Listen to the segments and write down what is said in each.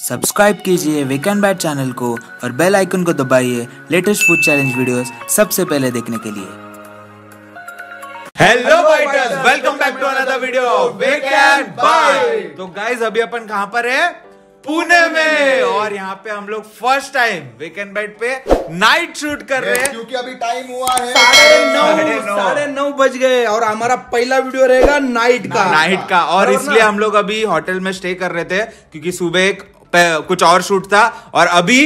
Subscribe कीजिए weekend bat channel को और बेल आइकन को दबाइए लेटेस्ट फूड चैलेंज वीडियोस सबसे पहले देखने के लिए। Hello biters, welcome back to another video weekend bite. तो गाइस अभी अपन कहां पर है? पुणे में। और यहाँ पे हम लोग फर्स्ट टाइम वीकेंड बाइट पे नाइट शूट कर रहे हैं क्योंकि अभी टाइम हुआ है 9:30 बज गए और हमारा पहला वीडियो रहेगा नाइट का। और इसलिए हम लोग अभी होटल में स्टे कर रहे थे क्योंकि सुबह एक कुछ और शूट था और अभी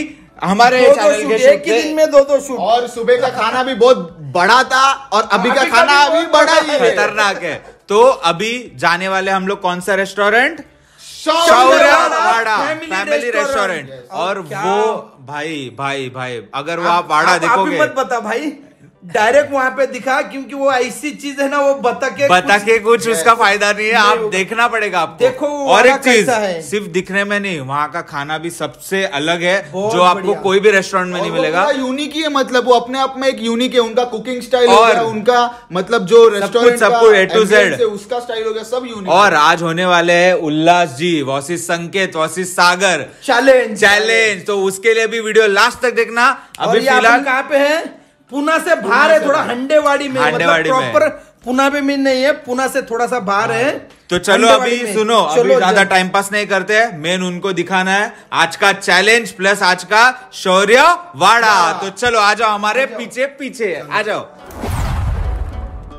हमारे एक ही दिन में दो शूट और सुबह का खाना भी बहुत बड़ा था और अभी का खाना अभी बड़ा ही खतरनाक है। तो अभी जाने वाले हम लोग कौन सा restaurant? Shaurya Wada family restaurant. और वो भाई अगर वो आप वाड़ा देखोगे मत बता भाई, डायरेक्ट वहां पे दिखा क्योंकि वो ऐसी चीज है ना, वो बता के कुछ उसका फायदा नहीं है। आप देखना पड़ेगा आपको। देखो और एक चीज सिर्फ दिखने में नहीं, वहाँ का खाना भी सबसे अलग है जो आपको कोई भी रेस्टोरेंट में नहीं मिलेगा। यूनिक ही है, मतलब वो अपने आप में एक यूनिक है। उनका कुकिंग स्टाइल और उनका मतलब जो रेस्टोरेंट सबको A to Z उसका स्टाइल हो गया, सब यूनिक। और आज होने वाले है Ullas ji versus Sanket versus Sagar challenge. तो उसके लिए भी वीडियो लास्ट तक देखना। अभी फिलहाल कहाँ पे है? पुणे से बाहर है, थोड़ा हंडेवाड़ी में, मतलब प्रॉपर पुणे में नहीं है, पुणे से थोड़ा सा बाहर है। तो चलो अभी सुनो, अभी ज्यादा टाइम पास नहीं करते हैं, मेन उनको दिखाना है आज का चैलेंज प्लस आज का शौर्य वाड़ा। तो चलो आ जाओ हमारे पीछे आ जाओ।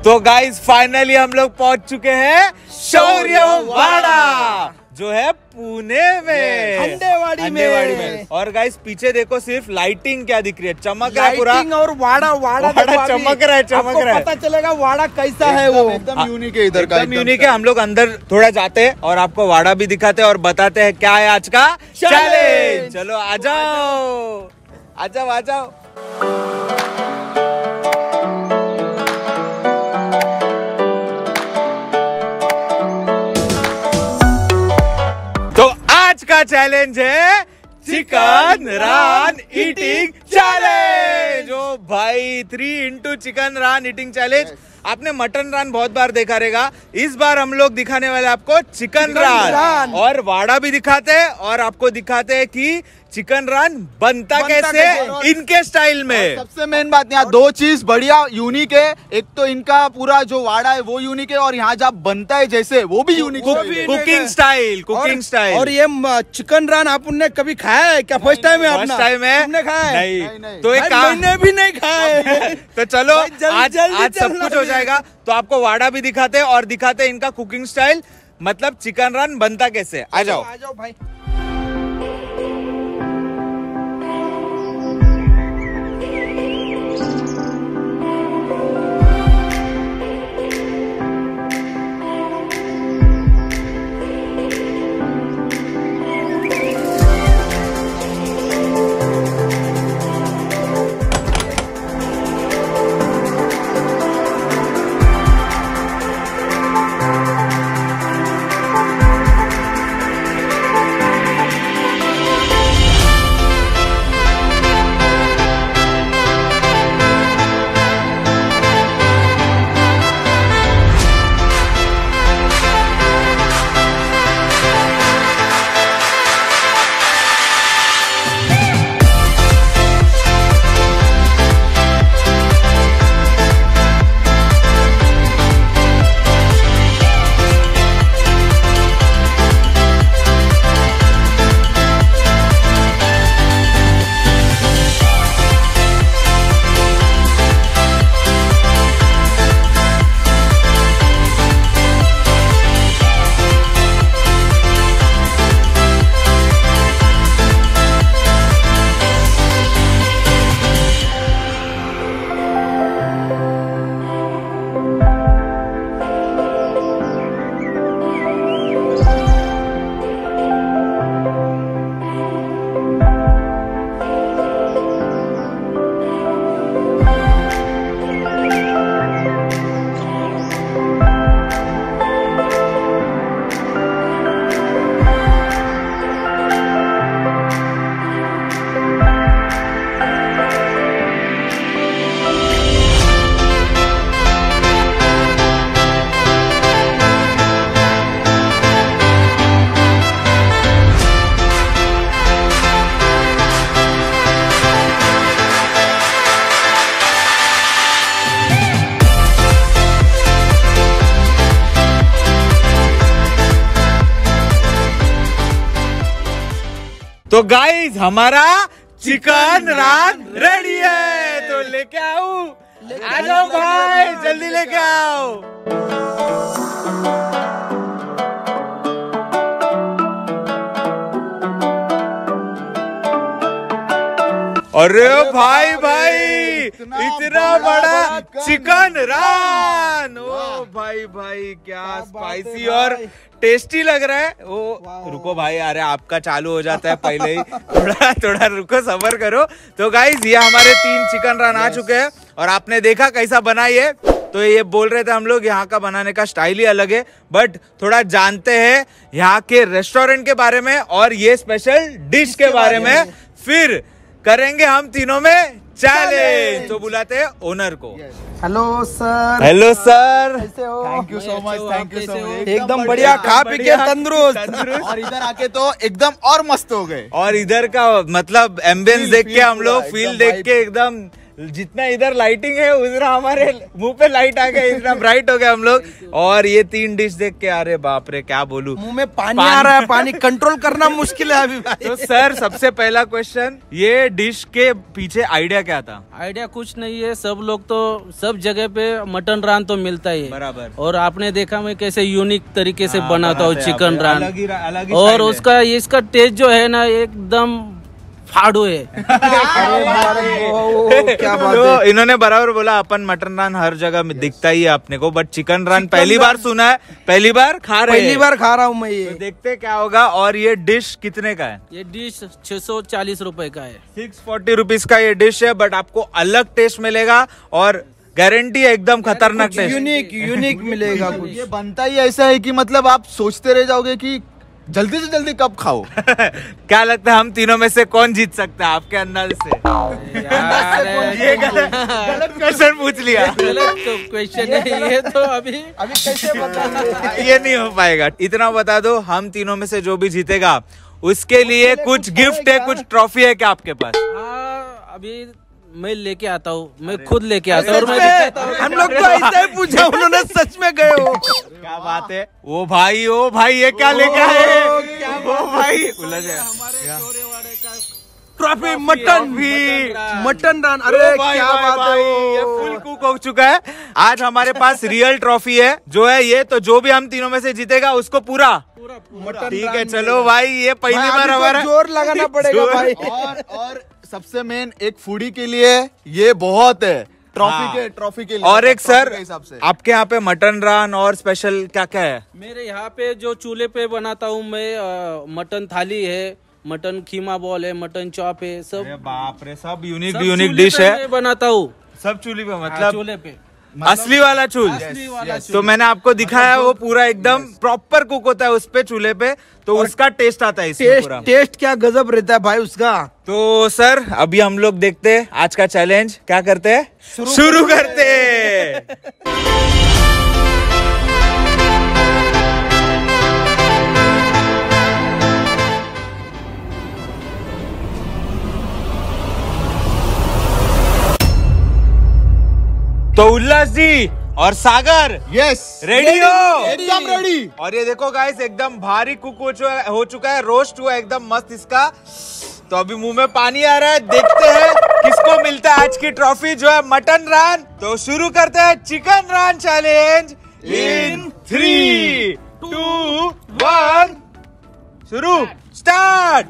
तो गाइस फाइनली हम लोग पहुंच चुके हैं शौर्य वाड़ा जो है पुणे में हंडेवाड़ी में। और गाइस पीछे देखो सिर्फ लाइटिंग क्या दिख रही है, चमक रहा है पूरा। और वाड़ा चमक रहा है। पता चलेगा वाड़ा कैसा है, वो एकदम यूनिक है। इधर का यूनिक है। हम लोग अंदर थोड़ा जाते हैं और आपको वाड़ा भी दिखाते हैं और बताते हैं क्या है आज का चैलेंज। चलो आ जाओ। का चैलेंज है चिकन रान ईटिंग चैलेंज। ओ भाई 3 into chicken raan eating challenge. आपने मटन रान बहुत बार देखा रहेगा, इस बार हम लोग दिखाने वाले आपको चिकन रान। और वाड़ा भी दिखाते हैं और आपको दिखाते हैं कि चिकन रान बनता कैसे इनके स्टाइल में। सबसे मेन बात यहाँ दो चीज बढ़िया यूनिक है, एक तो इनका पूरा जो वाड़ा है वो यूनिक है और यहाँ जब बनता है जैसे वो भी यूनिक है। Cooking style. और ये चिकन रान आपने कभी खाया है क्या? फर्स्ट टाइम है खाया? तो एक काम भी नहीं खाया। तो चलो आज सब कुछ हो जाएगा। तो आपको वाड़ा भी दिखाते हैं और दिखाते हैं इनका कुकिंग स्टाइल, मतलब चिकन रान बनता कैसे। आ जाओ भाई। तो गाइस हमारा चिकन रान रेडी है, तो लेके आओ, आ जाओ भाई, जल्दी लेके आओ। अरे भाई इतना बड़ा चिकन रान, ओ भाई क्या स्पाइसी और टेस्टी लग रहा है। ओ रुको भाई, अरे आपका चालू हो जाता है पहले ही, थोड़ा रुको, सब्र करो। तो गाइस ये हमारे 3 चिकन रान आ चुके हैं और आपने देखा कैसा बना ये। तो ये बोल रहे थे हम लोग यहाँ का बनाने का स्टाइल ही अलग है, बट थोड़ा जानते हैं यहाँ के रेस्टोरेंट के बारे में और ये स्पेशल डिश के बारे में, फिर करेंगे हम तीनों में चैलेंज। तो बुलाते हैं ओनर को। Hello sir. Hello sir, thank you so much, thank you so much. एकदम बढ़िया, खा पी के तंदुरुस्त, और इधर आके तो एकदम और मस्त हो गए। और इधर का मतलब एम्बियंस देख के हम लोग फील देख के एकदम, जितना इधर लाइटिंग है उतना हमारे मुंह पे लाइट आ गया, इतना ब्राइट हो गया हम लोग। और ये 3 डिश देख के अरे बाप रे क्या बोलूं, मुंह में पानी आ रहा है, पानी कंट्रोल करना मुश्किल है अभी भाई। तो सर सबसे पहला क्वेश्चन, ये डिश के पीछे आइडिया क्या था? आइडिया कुछ नहीं है, सब लोग तो सब जगह पे मटन रान तो मिलता ही है बराबर, और आपने देखा मैं कैसे यूनिक तरीके से बनाता हूँ चिकन रान, और उसका इसका टेस्ट जो है ना एकदम फाड़ू है। क्या बात है। तो इन्होंने बराबर बोला, अपन मटन रान हर जगह में दिखता ही है अपने को, बट चिकन रान पहली बार सुना है, पहली बार खा रहे हैं, पहली बार खा रहा हूँ मैं ये। तो देखते क्या होगा। और ये डिश कितने का है? ये डिश 640 रुपए का है, 640 रुपीज का ये डिश है, बट आपको अलग टेस्ट मिलेगा और गारंटी एकदम खतरनाक टेस्ट, यूनिक मिलेगा। ये बनता ही ऐसा है कि मतलब आप सोचते रह जाओगे कि जल्दी से जल्दी कब खाओ। क्या लगता है हम तीनों में से कौन जीत सकता है आपके अंदाज से? ये गलत क्वेश्चन पूछ लिया, गलत तो क्वेश्चन है ये, तो अभी कैसे बता, ये नहीं हो पाएगा। इतना बता दो, हम तीनों में से जो भी जीतेगा उसके लिए कुछ गिफ्ट है, कुछ ट्रॉफी है क्या आपके पास? अभी मैं लेके आता हूँ, मैं खुद लेके आता हूँ। हम लोग तो ऐसा ही पूछा, उन्होंने सच में गए हो। क्या बात है। ओ भाई ये क्या लेके आए? ओ भाई उल्लस है हमारे वाड़े का ट्रॉफी, मटन रान। अरे क्या बात है, ये फुल कुक हो चुका है। आज हमारे पास रियल ट्रॉफी है जो है ये, तो जो भी हम तीनों में से जीतेगा उसको पूरा मटन। ठीक है चलो भाई, ये पहली बार हमारा जोर लगाना पड़ेगा भाई। और सबसे मेन, एक फूडी के लिए ये बहुत है ट्रॉफी के लिए। और एक सर, आपके यहाँ पे मटन रान और स्पेशल क्या क्या है? मेरे यहाँ पे जो चूल्हे पे बनाता हूँ मैं, मटन थाली है, मटन खीमा बॉल है, मटन चॉप है, सब बाप रे, सब यूनिक डिश है, बनाता हूँ सब चूल्हे पे, मतलब चूल्हे पे, असली वाला चूल। तो मैंने आपको दिखाया वो पूरा एकदम प्रॉपर कुक होता है उसपे चूल्हे पे, तो उसका टेस्ट आता है, टेस्ट क्या गजब रहता है भाई उसका। तो सर अभी हम लोग देखते हैं आज का चैलेंज, क्या करते हैं, शुरू करते हैं। तो उल्लास जी और सागर रेडी हो? एकदम रेडी। और ये देखो गाइस, एकदम भारी कुक हो चुका है, रोस्ट हुआ एकदम मस्त इसका, तो अभी मुंह में पानी आ रहा है। देखते हैं किसको मिलता है आज की ट्रॉफी जो है मटन रान। तो शुरू करते हैं चिकन रान चैलेंज इन 3, 2, 1 शुरू, स्टार्ट।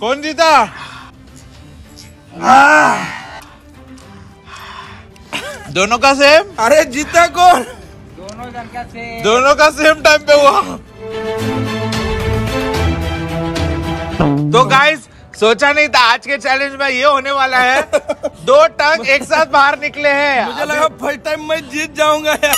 कौन जीता? दोनों का सेम? अरे जीता कौन? दोनों का सेम टाइम पे हुआ। तो गाइस सोचा नहीं था आज के चैलेंज में ये होने वाला है। दो टंग एक साथ बाहर निकले हैं। मुझे लगा फर्स्ट टाइम मैं जीत जाऊंगा यार।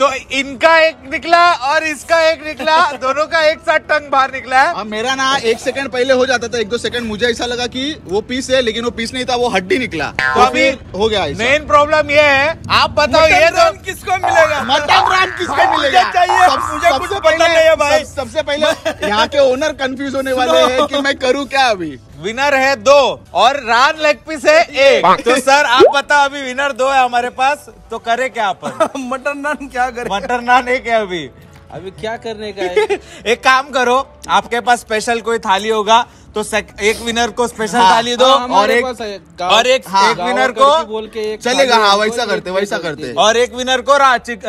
तो इनका एक निकला और इसका एक निकला, दोनों का एक साथ टंग बाहर निकला है। और मेरा ना एक सेकंड पहले हो जाता था, एक दो सेकंड। मुझे ऐसा लगा कि वो पीस है, लेकिन वो पीस नहीं था, वो हड्डी निकला। तो अभी हो गया। मेन प्रॉब्लम ये है, आप बताओ ये रन किसको मिलेगा, मटन रन किसको मिलेगा चाहिए। मुझे कुछ पता नहीं है भाई। सबसे पहले यहाँ के ओनर कंफ्यूज होने वाले हैं कि मैं करूँ क्या। अभी विनर है दो और रान लेग पीस है एक। तो सर आप बताओ, अभी विनर दो है हमारे पास, तो करे क्या अपन? मटन नान क्या करें? मटन नान एक है अभी क्या करने का है? एक काम करो, आपके पास स्पेशल कोई थाली होगा तो एक विनर को स्पेशल थाली दो और एक विनर को बोल के एक चलेगा। हाँ वैसा करते और एक विनर को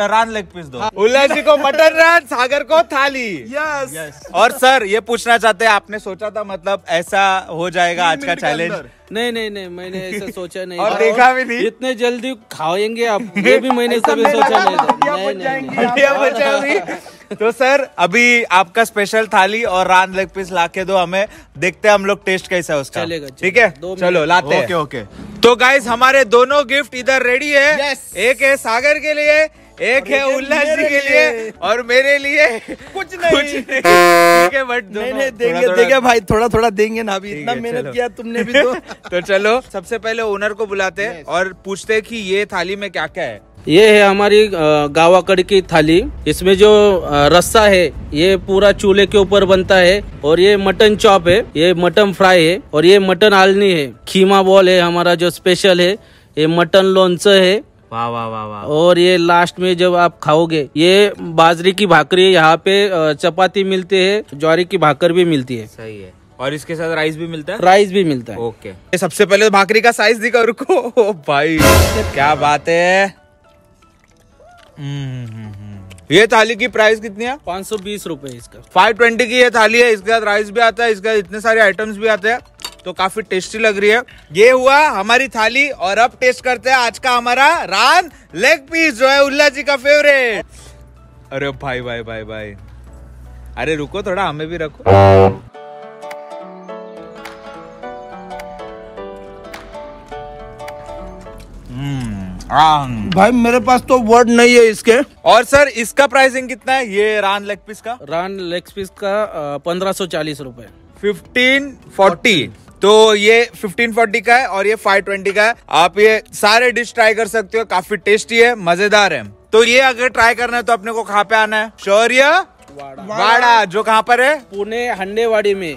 रान लेग पीस दो। उल्लास जी को मटन रान, सागर को थाली। यस। और सर ये पूछना चाहते हैं, आपने सोचा था मतलब ऐसा हो जाएगा आज का चैलेंज? नहीं मैंने ऐसा सोचा नहीं और देखा भी नहीं। इतने जल्दी खाएंगे आप, ये भी मैंने कभी सोचा नहीं था। तो सर अभी आपका स्पेशल थाली और रान लेग पीस लाके दो हमें, देखते हैं हम लोग टेस्ट कैसा है उसका। ठीक है चलो लाते हैं। ओके। तो गाइस हमारे दोनों गिफ्ट इधर रेडी है। एक है सागर के लिए, एक है उल्लास जी के लिए और मेरे लिए। कुछ नहीं। ठीक है बट देंगे भाई, थोड़ा देंगे ना। अभी इतना मेहनत किया तुमने भी तो चलो सबसे पहले ओनर को बुलाते हैं और पूछते हैं कि ये थाली में क्या क्या है। ये है हमारी गावा कड़ी की थाली। इसमें जो रस्सा है ये पूरा चूल्हे के ऊपर बनता है। और ये मटन चॉप है, ये मटन फ्राई है और ये मटन आलनी है। खीमा बॉल है हमारा जो स्पेशल है, ये मटन लोनसा है। वाह वाह वाह वाह। और ये लास्ट में जब आप खाओगे, ये बाजरे की भाकरी, यहाँ पे चपाती मिलती है, ज्वारी की भाकर भी मिलती है। सही है। और इसके साथ राइस भी मिलता है? राइस भी मिलता है। ओके। सबसे पहले भाकरी का साइज दिखा, रुको भाई क्या बात है। ये थाली की प्राइस कितनी है? 520 रुपए इसका। 520 की ये थाली है, इसके साथ राइस भी आता है, इसके साथ इतने सारे आइटम्स भी आते हैं। तो काफी टेस्टी लग रही है। ये हुआ हमारी थाली और अब टेस्ट करते हैं आज का हमारा रान लेग पीस जो है उल्ला जी का फेवरेट। अरे भाई अरे रुको थोड़ा, हमें भी रखो। भाई मेरे पास तो वर्ड नहीं है इसके। और सर इसका प्राइसिंग कितना है ये रान लेग पीस का? रान लेग पीस का 1540 रुपए। 1540। तो ये 1540 का है और ये 520 का है। आप ये सारे डिश ट्राई कर सकते हो, काफी टेस्टी है, मजेदार है। तो ये अगर ट्राई करना है तो अपने को कहाँ पे आना है? शौर्य वाड़ा, जो कहाँ पर है? पुणे हंडेवाड़ी में।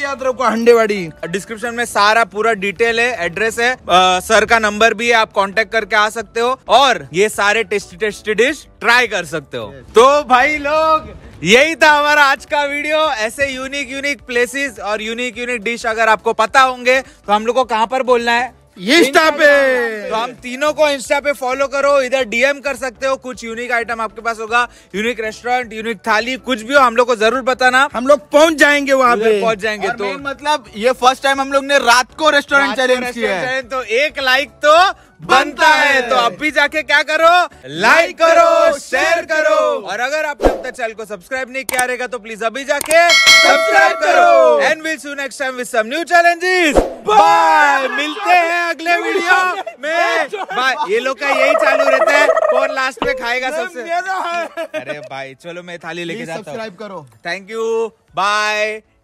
याद रखो हंडेवाड़ी। डिस्क्रिप्शन में सारा पूरा डिटेल है, एड्रेस है, सर का नंबर भी है, आप कांटेक्ट करके आ सकते हो और ये सारे टेस्टी डिश ट्राई कर सकते हो। तो भाई लोग यही था हमारा आज का वीडियो। ऐसे यूनिक प्लेसेस और यूनिक डिश अगर आपको पता होंगे तो हम लोग को कहाँ पर बोलना है? इंस्टा पे। तो हम तीनों को इंस्टा पे फॉलो करो, इधर डीएम कर सकते हो। कुछ यूनिक आइटम आपके पास होगा, यूनिक रेस्टोरेंट, यूनिक थाली, कुछ भी हो हम लोग को जरूर बताना, हम लोग पहुंच जाएंगे वहाँ पे। और तो मतलब ये फर्स्ट टाइम हम लोग ने रात को रेस्टोरेंट चैलेंज किया है, तो एक लाइक तो बनता है। तो अब भी जाके क्या करो, लाइक करो, शेयर करो और अगर आपने अब तक चैनल को सब्सक्राइब नहीं किया रहेगा तो प्लीज अभी जाके सब्सक्राइब करो। And will see you next time with some new challenges. Bye. मिलते हैं अगले वीडियो में। बाय। ये लोग का यही चालू रहता है, कौन लास्ट में खाएगा सबसे। अरे भाई चलो मैं थाली लेके जाता हूँ। सब्सक्राइब करो। Thank you. बाय।